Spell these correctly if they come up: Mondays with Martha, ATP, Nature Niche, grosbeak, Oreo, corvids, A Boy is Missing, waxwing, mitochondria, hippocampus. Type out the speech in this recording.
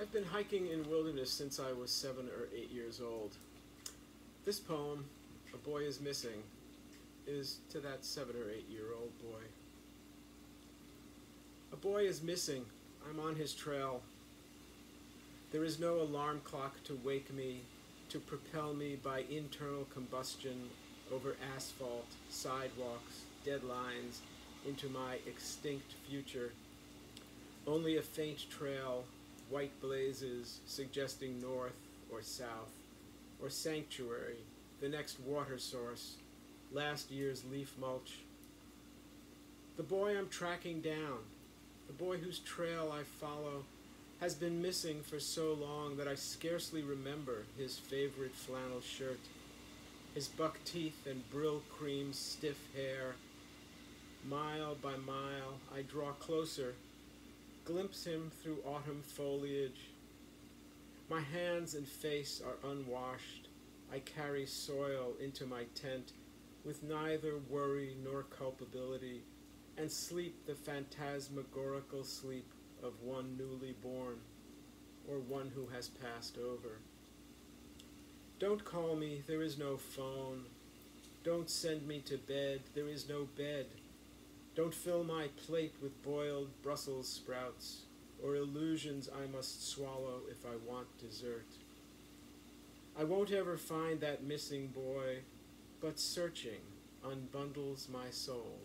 I've been hiking in wilderness since I was 7 or 8 years old. This poem, A Boy is Missing, is to that 7 or 8 year old boy. A boy is missing. I'm on his trail. There is no alarm clock to wake me, to propel me by internal combustion over asphalt, sidewalks, deadlines, into my extinct future. Only a faint trail, white blazes suggesting north or south, or sanctuary, the next water source, last year's leaf mulch. The boy I'm tracking down, the boy whose trail I follow, has been missing for so long that I scarcely remember his favorite flannel shirt, his buck teeth and brill cream stiff hair. Mile by mile, I draw closer, glimpse him through autumn foliage. My hands and face are unwashed. I carry soil into my tent with neither worry nor culpability, and sleep the phantasmagorical sleep of one newly born, or one who has passed over. Don't call me, there is no phone. Don't send me to bed, there is no bed. Don't fill my plate with boiled Brussels sprouts, or illusions I must swallow if I want dessert. I won't ever find that missing boy, but searching unbundles my soul.